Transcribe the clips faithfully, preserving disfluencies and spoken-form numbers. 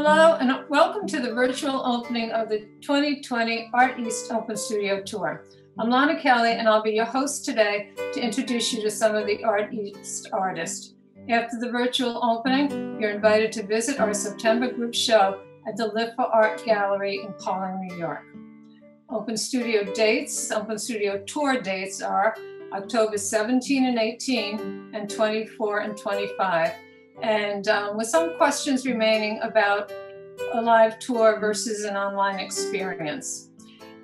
Hello and welcome to the virtual opening of the twenty twenty Art East Open Studio Tour. I'm Lonna Kelly and I'll be your host today to introduce you to some of the Art East artists. After the virtual opening, you're invited to visit our September group show at the Lipa Art Gallery in Pauling, New York. Open Studio dates, Open Studio Tour dates are October seventeenth and eighteenth and twenty-four and twenty-five. And um, with some questions remaining about a live tour versus an online experience.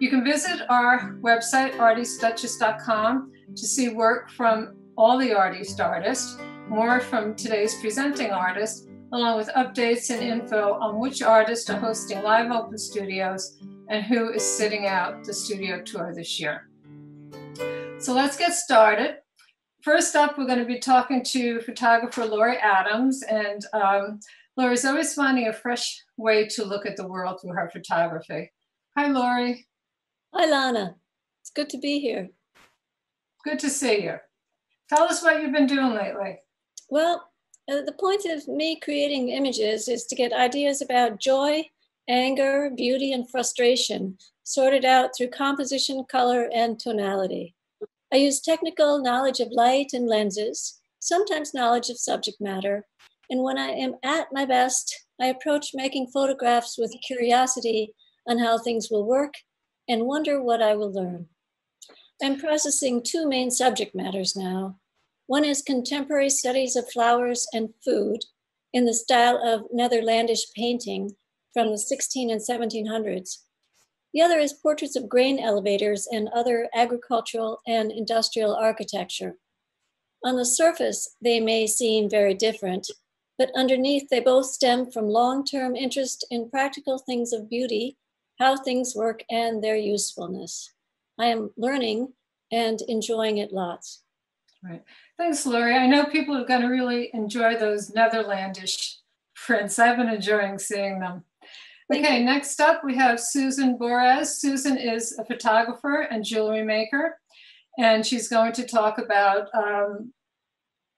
You can visit our website, artist duchess dot com, to see work from all the Art East artists, more from today's presenting artist, along with updates and info on which artists are hosting live open studios and who is sitting out the studio tour this year. So let's get started. First up, we're going to be talking to photographer Lori Adams, and um, Lori's always finding a fresh way to look at the world through her photography. Hi, Lori. Hi, Lonna. It's good to be here. Good to see you. Tell us what you've been doing lately. Well, uh, the point of me creating images is to get ideas about joy, anger, beauty, and frustration, sorted out through composition, color, and tonality. I use technical knowledge of light and lenses, sometimes knowledge of subject matter. And when I am at my best, I approach making photographs with curiosity on how things will work and wonder what I will learn. I'm processing two main subject matters now. One is contemporary studies of flowers and food in the style of Netherlandish painting from the sixteen and seventeen hundreds. The other is portraits of grain elevators and other agricultural and industrial architecture. On the surface, they may seem very different, but underneath they both stem from long-term interest in practical things of beauty, how things work and their usefulness. I am learning and enjoying it lots. Right. Thanks, Lori. I know people are going to really enjoy those Netherlandish prints. I've been enjoying seeing them. Okay, next up we have Susan Bores. Susan is a photographer and jewelry maker, and she's going to talk about um,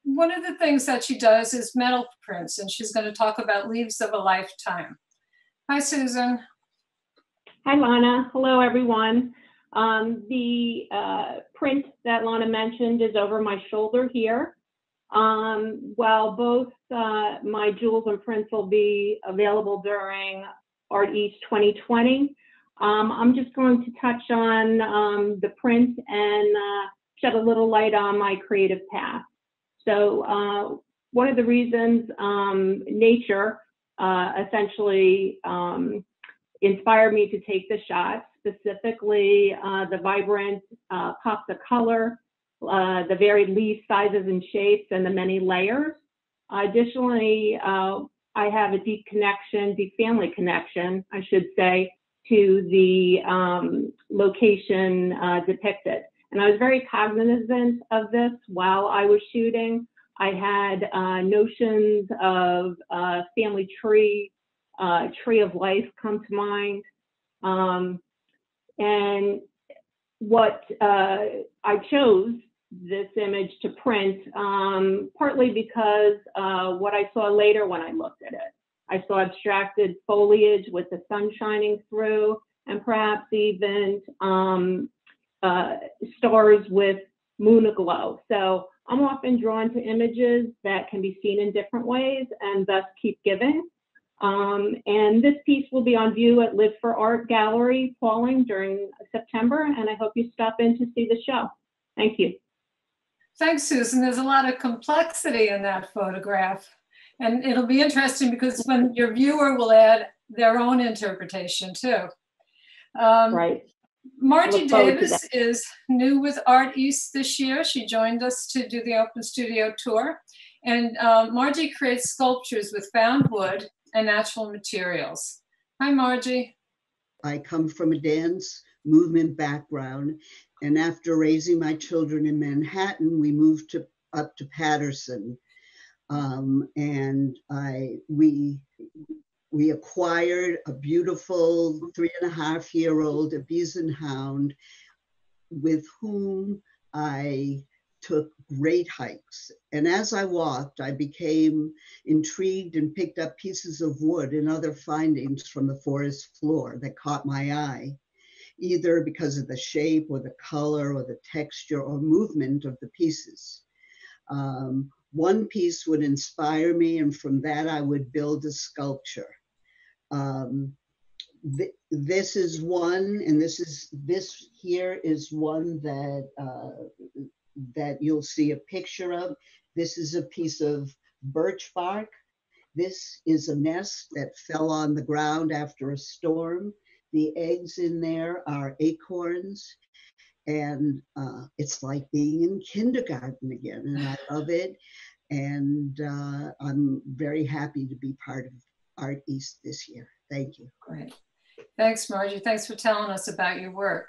one of the things that she does is metal prints, and she's going to talk about Leaves of a Lifetime. Hi, Susan. Hi, Lonna. Hello, everyone. Um, the uh, print that Lonna mentioned is over my shoulder here. Um, while both uh, my jewels and prints will be available during Art East twenty twenty. Um, I'm just going to touch on um, the print and uh, shed a little light on my creative path. So uh, one of the reasons um, nature uh, essentially um, inspired me to take the shot, specifically uh, the vibrant uh, pops of color, uh, the varied leaf sizes and shapes, and the many layers. Uh, additionally, uh, I have a deep connection, deep family connection, I should say, to the um, location uh, depicted. And I was very cognizant of this while I was shooting. I had uh, notions of uh, family tree, uh, tree of life come to mind. Um, and what uh, I chose this image to print, um, partly because uh, what I saw later when I looked at it. I saw abstracted foliage with the sun shining through, and perhaps even um, uh, stars with moon aglow. So I'm often drawn to images that can be seen in different ways and thus keep giving. Um, and this piece will be on view at Live for Art Gallery, Pauling, during September, and I hope you stop in to see the show. Thank you. Thanks, Susan. There's a lot of complexity in that photograph. And it'll be interesting because when your viewer will add their own interpretation too. Um, right. Margie Davis is new with Art East this year. She joined us to do the Open Studio Tour. And uh, Margie creates sculptures with found wood and natural materials. Hi, Margie. I come from a dance movement background. And after raising my children in Manhattan, we moved to, up to Patterson, um, and I we we acquired a beautiful three and a half year old Abyssinian hound, with whom I took great hikes. And as I walked, I became intrigued and picked up pieces of wood and other findings from the forest floor that caught my eye, either because of the shape or the color or the texture or movement of the pieces. Um, one piece would inspire me, and from that I would build a sculpture. Um, th this is one, and this is this here is one that uh, that you'll see a picture of. This is a piece of birch bark. This is a nest that fell on the ground after a storm. The eggs in there are acorns, and uh, it's like being in kindergarten again, and I love it. And uh, I'm very happy to be part of Art East this year. Thank you. Great. Thanks, Margie. Thanks for telling us about your work.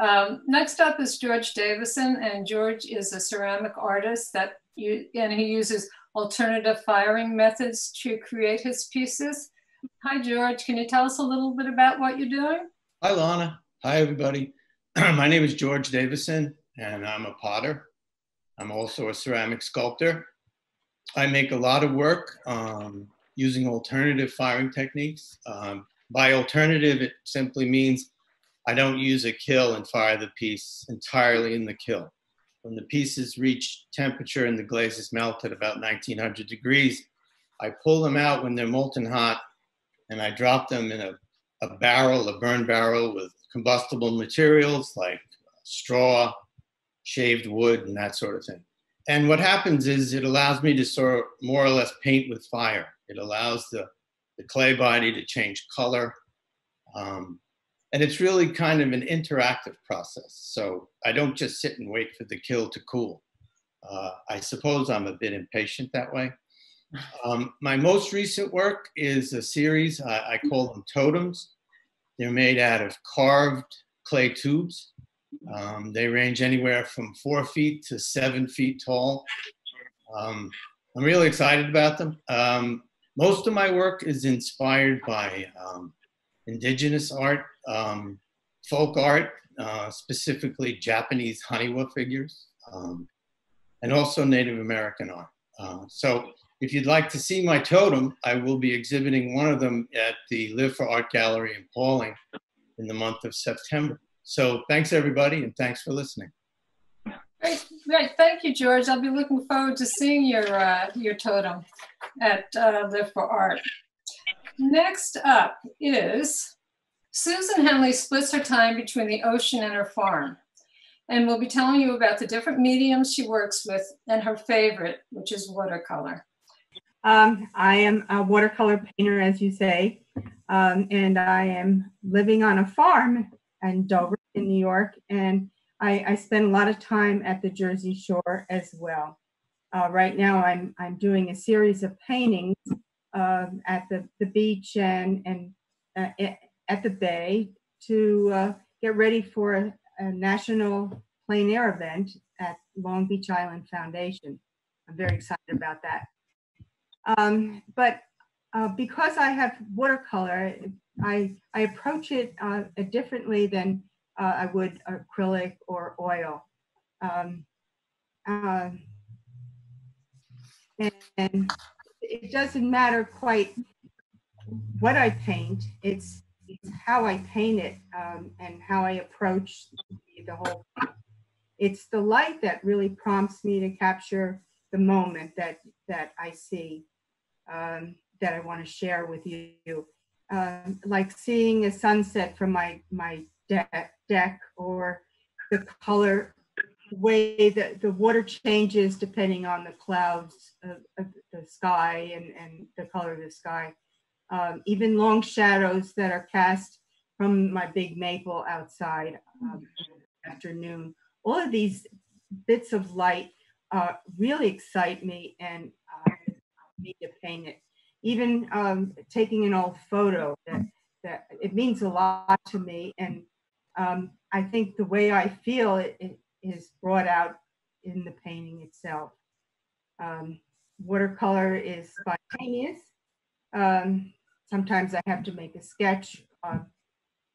Um, next up is George Davison, and George is a ceramic artist that you, and he uses alternative firing methods to create his pieces. Hi, George. Can you tell us a little bit about what you're doing? Hi, Lonna. Hi, everybody. My name is George Davison, and I'm a potter. I'm also a ceramic sculptor. I make a lot of work um, using alternative firing techniques. Um, by alternative, it simply means I don't use a kiln and fire the piece entirely in the kiln. When the pieces reach temperature and the glaze is melted about nineteen hundred degrees, I pull them out when they're molten hot, and I drop them in a, a barrel, a burn barrel with combustible materials like straw, shaved wood, and that sort of thing. And what happens is it allows me to sort of more or less paint with fire. It allows the, the clay body to change color. Um, And it's really kind of an interactive process. So I don't just sit and wait for the kiln to cool. Uh, I suppose I'm a bit impatient that way. Um, my most recent work is a series, I, I call them totems. They're made out of carved clay tubes. Um, they range anywhere from four feet to seven feet tall. Um, I'm really excited about them. Um, most of my work is inspired by um, indigenous art, um, folk art, uh, specifically Japanese Haniwa figures, um, and also Native American art. Uh, so if you'd like to see my totem, I will be exhibiting one of them at the Live for Art Gallery in Pauling in the month of September. So thanks everybody, and thanks for listening. Great, great. Thank you, George. I'll be looking forward to seeing your, uh, your totem at uh, Live for Art. Next up is Susan Hennelly splits her time between the ocean and her farm, and we'll be telling you about the different mediums she works with and her favorite, which is watercolor. Um, I am a watercolor painter, as you say, um, and I am living on a farm in Dover in New York, and I, I spend a lot of time at the Jersey Shore as well. Uh, right now I'm, I'm doing a series of paintings Uh, at the, the beach and, and uh, at the bay to uh, get ready for a, a national plein air event at Long Beach Island Foundation. I'm very excited about that. Um, but uh, because I have watercolor, I, I approach it uh, differently than uh, I would acrylic or oil. Um, uh, and, and it doesn't matter quite what I paint, it's, it's how I paint it um, and how I approach the, the whole thing. It's the light that really prompts me to capture the moment that, that I see, um, that I want to share with you. Um, like seeing a sunset from my, my deck, deck or the color way that the water changes depending on the clouds of, of the sky and, and the color of the sky. Um, even long shadows that are cast from my big maple outside um, afternoon. All of these bits of light uh, really excite me and uh, me to paint it. Even um, taking an old photo, that, that it means a lot to me. And um, I think the way I feel it, it is brought out in the painting itself. Um, watercolor is spontaneous. Um, sometimes I have to make a sketch, uh,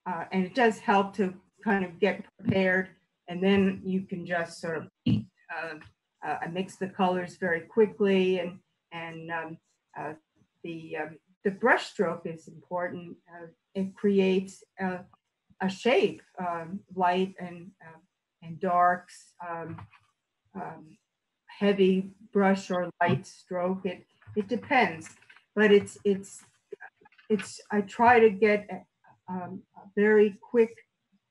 uh, and it does help to kind of get prepared, and then you can just sort of paint uh, uh, I mix the colors very quickly, and and um, uh, the um, the brush stroke is important. Uh, it creates uh, a shape, um, light and uh, and darks, um, um, heavy brush or light stroke. It it depends, but it's it's it's. I try to get a, um, a very quick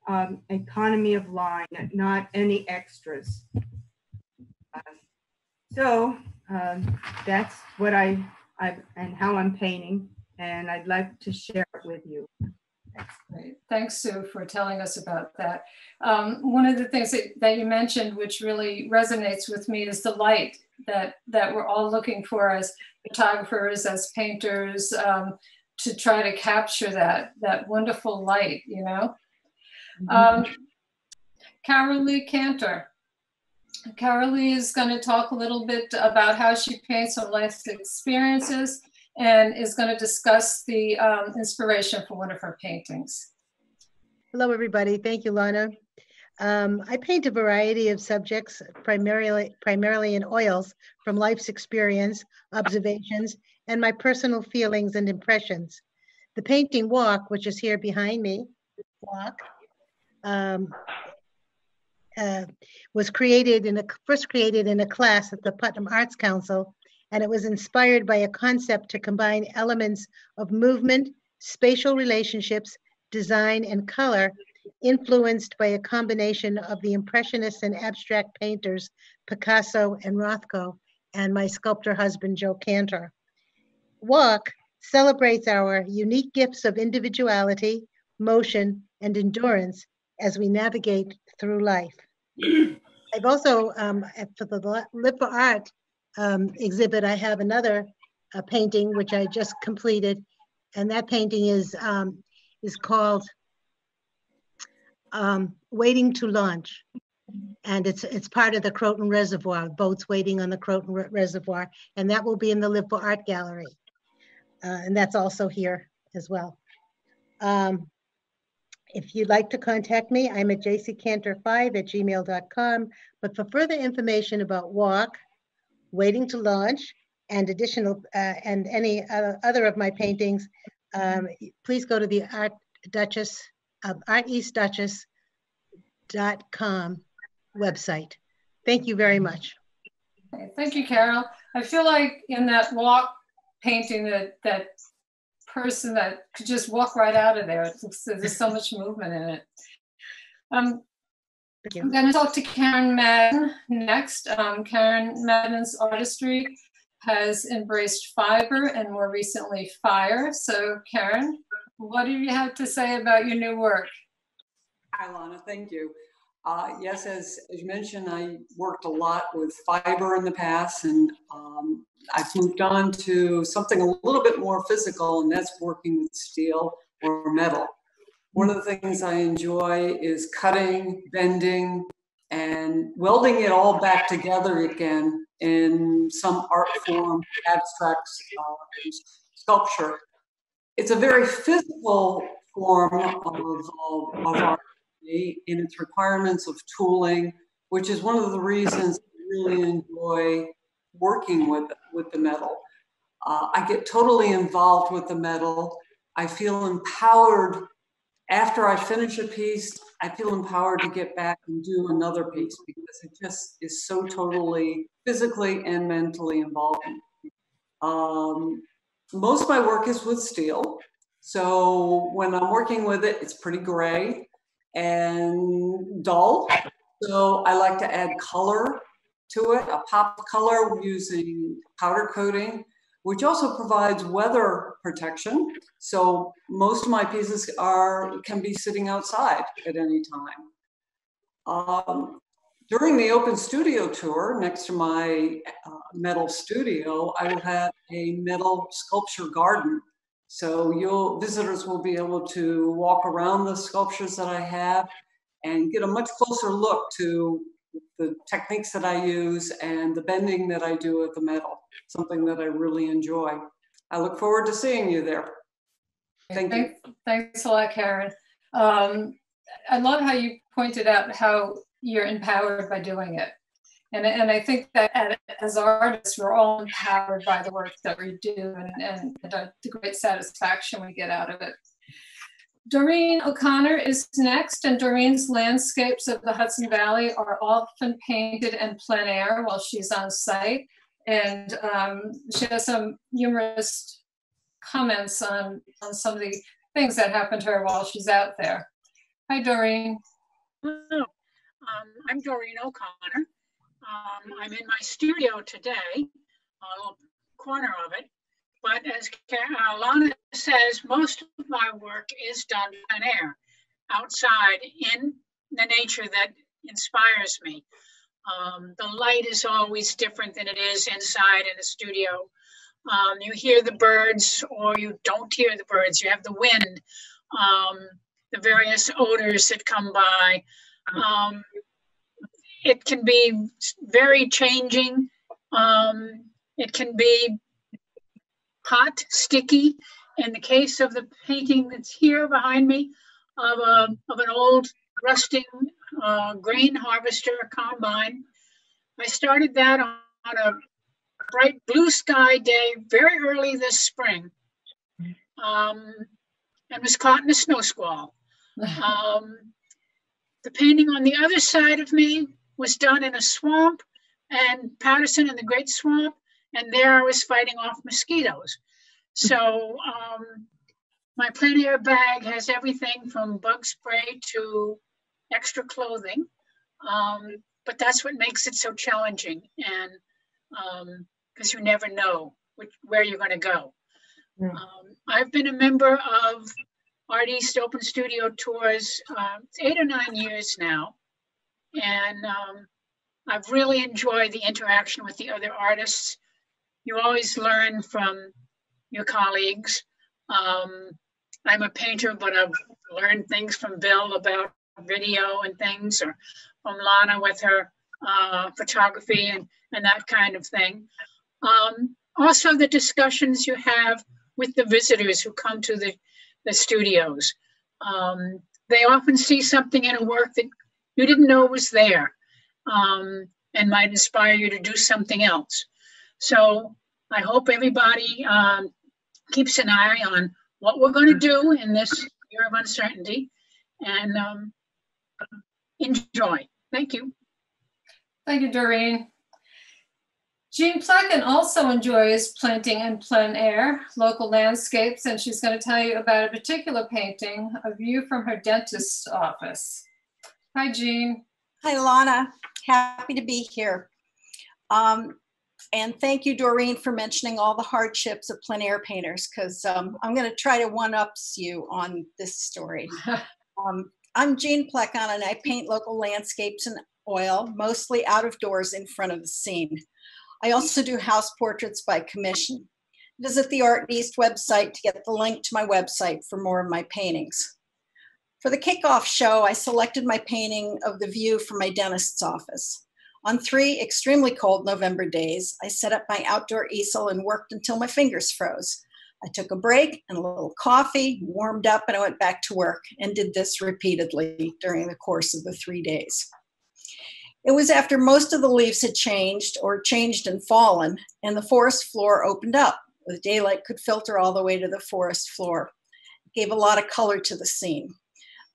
um, economy of line, not any extras. Uh, so um, that's what I. I've, and how I'm painting, and I'd like to share it with you. That's great. Thanks, Sue, for telling us about that. Um, one of the things that, that you mentioned, which really resonates with me, is the light that, that we're all looking for as photographers, as painters, um, to try to capture that, that wonderful light, you know? Mm-hmm. um, Carol Lee Kantor. Carol Lee is going to talk a little bit about how she paints her life's experiences and is going to discuss the um, inspiration for one of her paintings. Hello, everybody. Thank you, Lonna. Um, I paint a variety of subjects, primarily, primarily in oils, from life's experience, observations, and my personal feelings and impressions. The painting Walk, which is here behind me, Walk, um, Uh, was created in a, first created in a class at the Putnam Arts Council, and it was inspired by a concept to combine elements of movement, spatial relationships, design, and color, influenced by a combination of the Impressionists and abstract painters Picasso and Rothko, and my sculptor husband Joe Kantor. Walk celebrates our unique gifts of individuality, motion, and endurance as we navigate through life. I've also, um, for the Lipa Art um, exhibit, I have another uh, painting which I just completed, and that painting is, um, is called um, Waiting to Launch, and it's, it's part of the Croton Reservoir, boats waiting on the Croton Re Reservoir, and that will be in the Lipa Art Gallery, uh, and that's also here as well. Um, If you'd like to contact me, I'm at j c kantor five at gmail dot com. But for further information about Walk, Waiting to Launch, and additional uh, and any uh, other of my paintings, um, please go to the Art Duchess, uh, art east duchess dot com website. Thank you very much. Thank you, Carol. I feel like in that Walk painting that that. person that could just walk right out of there. It's, there's so much movement in it. Um, I'm going to talk to Karen Madden next. Um, Karen Madden's artistry has embraced fiber and more recently fire. So Karen, what do you have to say about your new work? Hi, Lonna, thank you. Uh, yes, as, as you mentioned, I worked a lot with fiber in the past, and um, I've moved on to something a little bit more physical, and that's working with steel or metal. One of the things I enjoy is cutting, bending, and welding it all back together again in some art form, abstract uh, sculpture. It's a very physical form of, of, of art in its requirements of tooling, which is one of the reasons I really enjoy working with, with the metal. Uh, I get totally involved with the metal. I feel empowered. After I finish a piece, I feel empowered to get back and do another piece because it just is so totally physically and mentally involving. Um, most of my work is with steel. So when I'm working with it, it's pretty gray and dull. So I like to add color to it, a pop color using powder coating, which also provides weather protection. So most of my pieces are can be sitting outside at any time. Um, during the open studio tour, next to my uh, metal studio, I will have a metal sculpture garden. So your visitors will be able to walk around the sculptures that I have and get a much closer look to the techniques that I use and the bending that I do with the metal, something that I really enjoy. I look forward to seeing you there. Thank thanks, you. Thanks a lot, Karen. Um, I love how you pointed out how you're empowered by doing it. And, and I think that as artists, we're all empowered by the work that we do and, and the, the great satisfaction we get out of it. Doreen O'Connor is next, and Doreen's landscapes of the Hudson Valley are often painted in plein air while she's on site. And um, she has some humorous comments on, on some of the things that happen to her while she's out there. Hi, Doreen. Hello, um, I'm Doreen O'Connor. Um, I'm in my studio today, a little corner of it, but as uh, Lonna says, most of my work is done plein air, outside in the nature that inspires me. Um, the light is always different than it is inside in a studio. Um, you hear the birds or you don't hear the birds, you have the wind, um, the various odors that come by. Um, It can be very changing. Um, it can be hot, sticky. In the case of the painting that's here behind me, of, a, of an old rusting uh, grain harvester combine, I started that on, on a bright blue sky day very early this spring, um, and was caught in a snow squall. Um, the painting on the other side of me was done in a swamp, and Patterson in the Great Swamp, and there I was fighting off mosquitoes. So um, my plein air bag has everything from bug spray to extra clothing, um, but that's what makes it so challenging, and because um, you never know which, where you're going to go. Yeah. Um, I've been a member of Art East Open Studio Tours uh, eight or nine years now. And um, I've really enjoyed the interaction with the other artists. You always learn from your colleagues. Um, I'm a painter, but I've learned things from Bill about video and things, or from Lonna with her uh, photography and, and that kind of thing. Um, also the discussions you have with the visitors who come to the, the studios. Um, they often see something in a work that you didn't know it was there, um, and might inspire you to do something else. So I hope everybody um, keeps an eye on what we're going to do in this year of uncertainty, and um, enjoy. Thank you. Thank you, Doreen. Jeanne Plekon also enjoys planting in plein air, local landscapes, and she's going to tell you about a particular painting, a view from her dentist's office. Hi, Jeanne. Hi, Lonna. Happy to be here. Um, and thank you, Doreen, for mentioning all the hardships of plein air painters, because um, I'm going to try to one-ups you on this story. um, I'm Jeanne Plekon, and I paint local landscapes in oil, mostly out of doors in front of the scene. I also do house portraits by commission. Visit the Art East website to get the link to my website for more of my paintings. For the kickoff show, I selected my painting of the view from my dentist's office. On three extremely cold November days, I set up my outdoor easel and worked until my fingers froze. I took a break and a little coffee, warmed up, and I went back to work, and did this repeatedly during the course of the three days. It was after most of the leaves had changed or changed and fallen, and the forest floor opened up. The daylight could filter all the way to the forest floor. It gave a lot of color to the scene.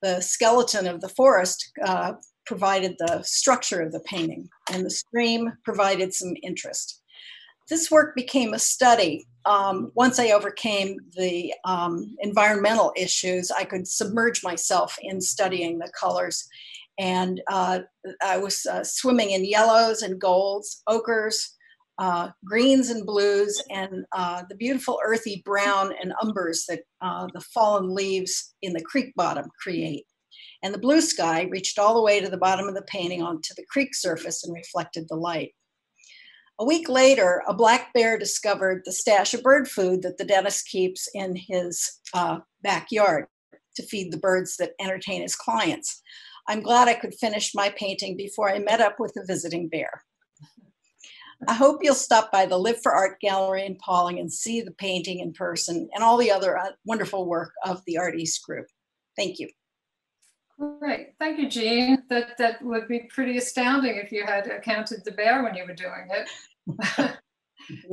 The skeleton of the forest uh, provided the structure of the painting, and the stream provided some interest. This work became a study. Um, once I overcame the um, environmental issues, I could submerge myself in studying the colors. And uh, I was uh, swimming in yellows and golds, ochres, uh, greens and blues, and uh, the beautiful earthy brown and umbers that uh, the fallen leaves in the creek bottom create. And the blue sky reached all the way to the bottom of the painting onto the creek surface and reflected the light. A week later, a black bear discovered the stash of bird food that the dentist keeps in his uh, backyard to feed the birds that entertain his clients. I'm glad I could finish my painting before I met up with a visiting bear. I hope you'll stop by the Live for Art Gallery in Pauling and see the painting in person and all the other wonderful work of the Art East group. Thank you. Right. Thank you, Jeanne. That, that would be pretty astounding if you had counted the bear when you were doing it.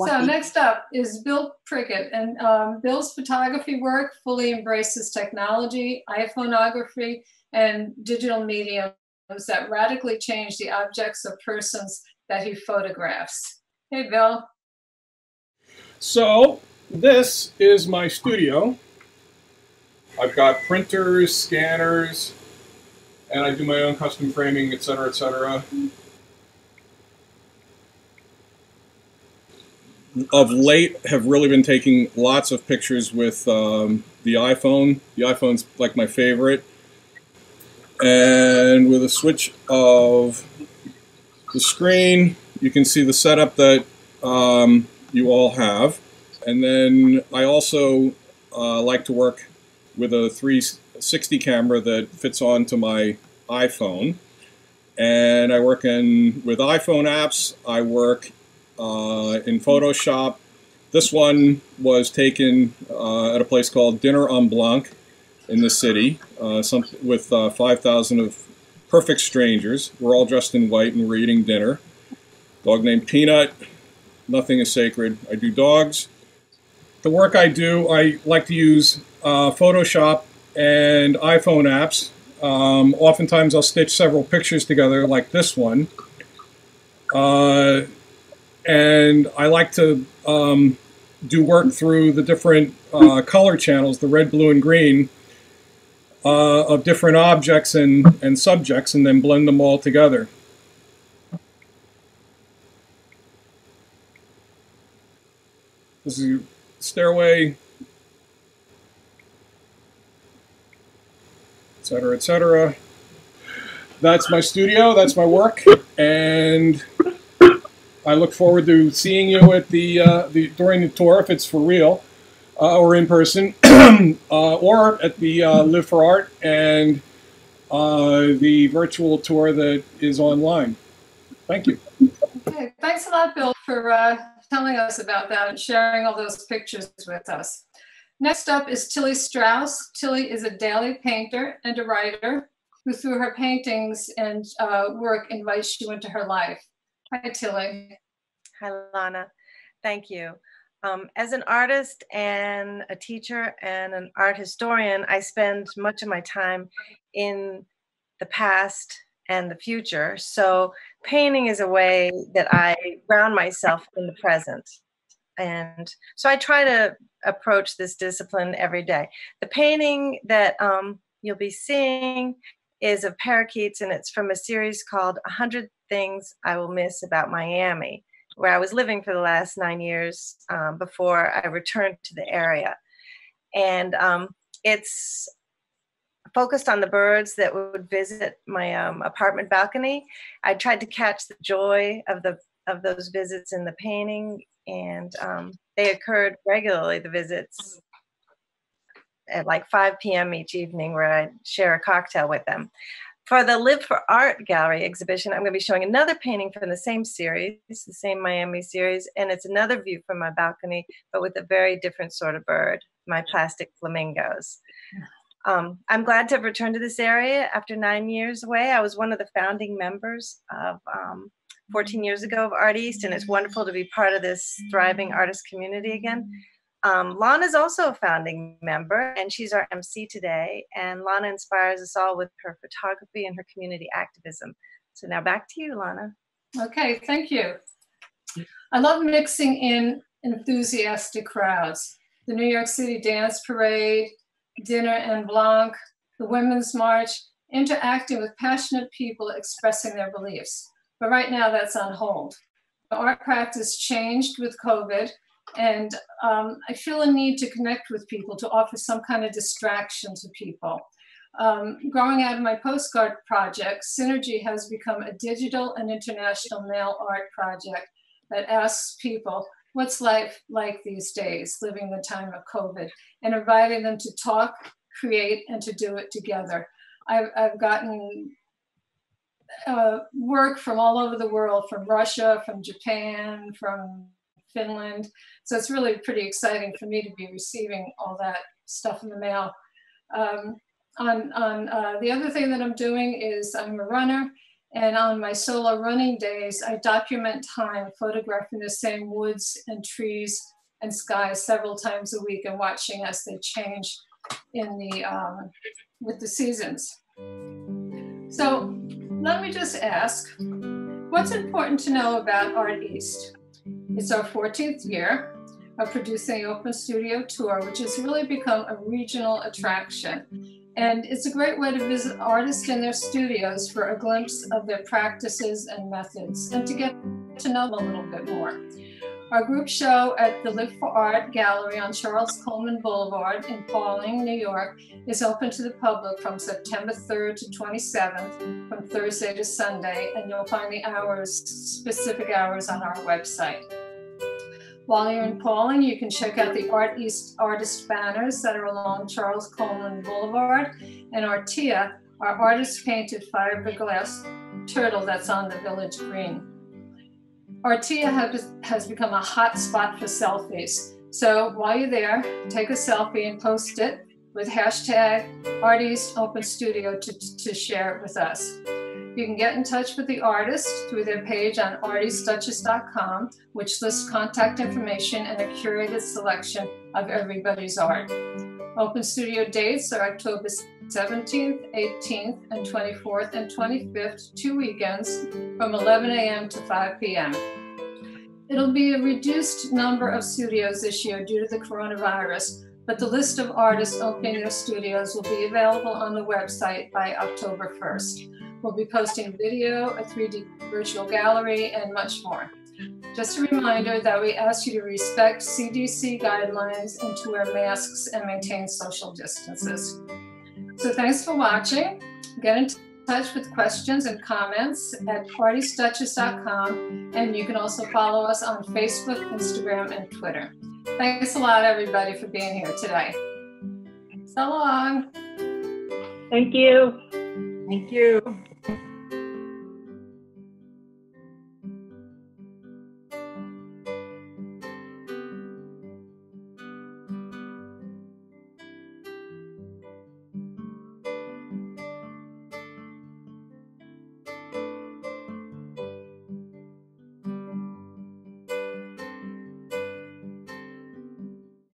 So next up is Bill Prickett, and um, Bill's photography work fully embraces technology, iPhoneography, and digital mediums that radically change the objects or persons that he photographs. Hey, Bill. So this is my studio. I've got printers, scanners, and I do my own custom framing, et cetera, et cetera. Of late, have really been taking lots of pictures with um, the iPhone. The iPhone's like my favorite. And with a switch of the screen, you can see the setup that um, you all have. And then I also uh, like to work with a three sixty camera that fits onto my iPhone. And I work in with iPhone apps. I work uh, in Photoshop. This one was taken uh, at a place called Dîner en Blanc in the city, uh, some, with uh, five thousand of perfect strangers. We're all dressed in white and we're eating dinner. Dog named Peanut. Nothing is sacred. I do dogs. The work I do, I like to use uh, Photoshop and iPhone apps. Um, oftentimes I'll stitch several pictures together like this one. Uh, and I like to um, do work through the different uh, color channels, the red, blue, and green, uh, of different objects and, and subjects, and then blend them all together. This is stairway, et cetera, et cetera. That's my studio, that's my work, and I look forward to seeing you at the, uh, the during the tour, if it's for real, uh, or in person, uh, or at the uh, Live for Art and uh, the virtual tour that is online. Thank you. Okay, thanks a lot, Bill, for uh, telling us about that and sharing all those pictures with us. Next up is Tilly Strauss. Tilly is a daily painter and a writer who, through her paintings and uh, work, invites you into her life. Hi, Tilly. Hi, Lonna. Thank you. Um, as an artist and a teacher and an art historian, I spend much of my time in the past and the future. So painting is a way that I ground myself in the present. And so I try to approach this discipline every day. The painting that um, you'll be seeing is of parakeets, and it's from a series called one hundred Things I Will Miss About Miami, where I was living for the last nine years um, before I returned to the area. And um, it's focused on the birds that would visit my um, apartment balcony. I tried to catch the joy of, the, of those visits in the painting, and um, they occurred regularly, the visits, at like five P M each evening, where I'd share a cocktail with them. For the Live for Art Gallery exhibition, I'm going to be showing another painting from the same series, the same Miami series, and it's another view from my balcony, but with a very different sort of bird, my plastic flamingos. Um, I'm glad to have returned to this area after nine years away. I was one of the founding members of um, fourteen years ago of Art East, and it's wonderful to be part of this thriving artist community again. Um, Lonna is also a founding member, and she's our M C today. And Lonna inspires us all with her photography and her community activism. So now back to you, Lonna. Okay, thank you. I love mixing in enthusiastic crowds. The New York City Dance Parade, Dîner en Blanc, the Women's March, interacting with passionate people expressing their beliefs. But right now that's on hold. The art practice changed with COVID, and um, I feel a need to connect with people, to offer some kind of distraction to people. Um, growing out of my postcard project, Synergy has become a digital and international nail art project that asks people, what's life like these days, living the time of COVID, and inviting them to talk, create, and to do it together. I've, I've gotten uh, work from all over the world, from Russia, from Japan, from Finland. So it's really pretty exciting for me to be receiving all that stuff in the mail. Um, on, on uh, the other thing that I'm doing is I'm a runner, and on my solo running days, I document time photographing the same woods and trees and skies several times a week and watching as they change in the, um, with the seasons. So let me just ask, what's important to know about Art East? It's our fourteenth year of producing Open Studio Tour, which has really become a regional attraction. And it's a great way to visit artists in their studios for a glimpse of their practices and methods, and to get to know them a little bit more. Our group show at the Live for Art Gallery on Charles Coleman Boulevard in Pauling, New York, is open to the public from September third to twenty-seventh, from Thursday to Sunday, and you'll find the hours, specific hours, on our website. While you're in Pauling, you can check out the Art East artist banners that are along Charles Coleman Boulevard, and Artia, our artist-painted fiberglass turtle that's on the village green. Artia has, has become a hot spot for selfies. So while you're there, take a selfie and post it with hashtag Art East Open Studio to, to share it with us. You can get in touch with the artist through their page on artist duchess dot com, which lists contact information and a curated selection of everybody's art. Open Studio dates are October seventeenth, eighteenth, and twenty-fourth and twenty-fifth, two weekends, from eleven a m to five p m It'll be a reduced number of studios this year due to the coronavirus, but the list of artists opening their studios will be available on the website by October first. We'll be posting video, a three D virtual gallery, and much more. Just a reminder that we ask you to respect C D C guidelines and to wear masks and maintain social distances. So thanks for watching. Get in touch with questions and comments at artist duchess dot com, and you can also follow us on Facebook, Instagram, and Twitter. Thanks a lot, everybody, for being here today. So long. Thank you. Thank you.